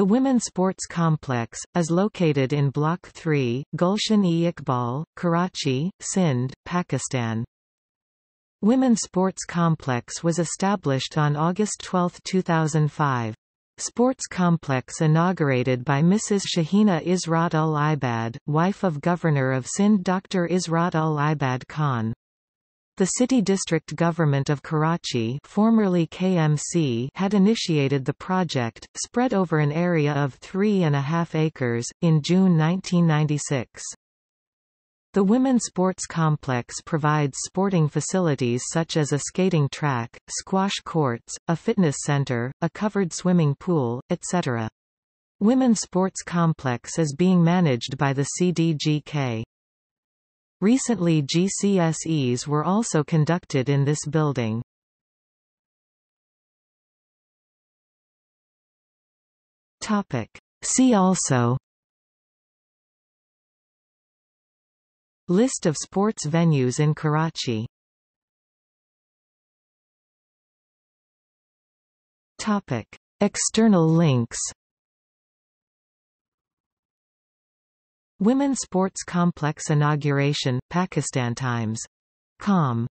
The Women Sports Complex is located in Block 3, Gulshan-e-Iqbal, Karachi, Sindh, Pakistan. Women Sports Complex was established on August 12, 2005. Sports Complex inaugurated by Mrs. Shaheena Israt-ul-Ibad, wife of Governor of Sindh Dr. Israt-ul-Ibad Khan. The City District Government of Karachi, formerly KMC, had initiated the project, spread over an area of 3.5 acres, in June 1996. The Women's Sports Complex provides sporting facilities such as a skating track, squash courts, a fitness center, a covered swimming pool, etc. Women's Sports Complex is being managed by the CDGK. Recently, GCSEs were also conducted in this building. Topic. See also: List of sports venues in Karachi. Topic. External links: Women Sports Complex Inauguration, Pakistan Times.com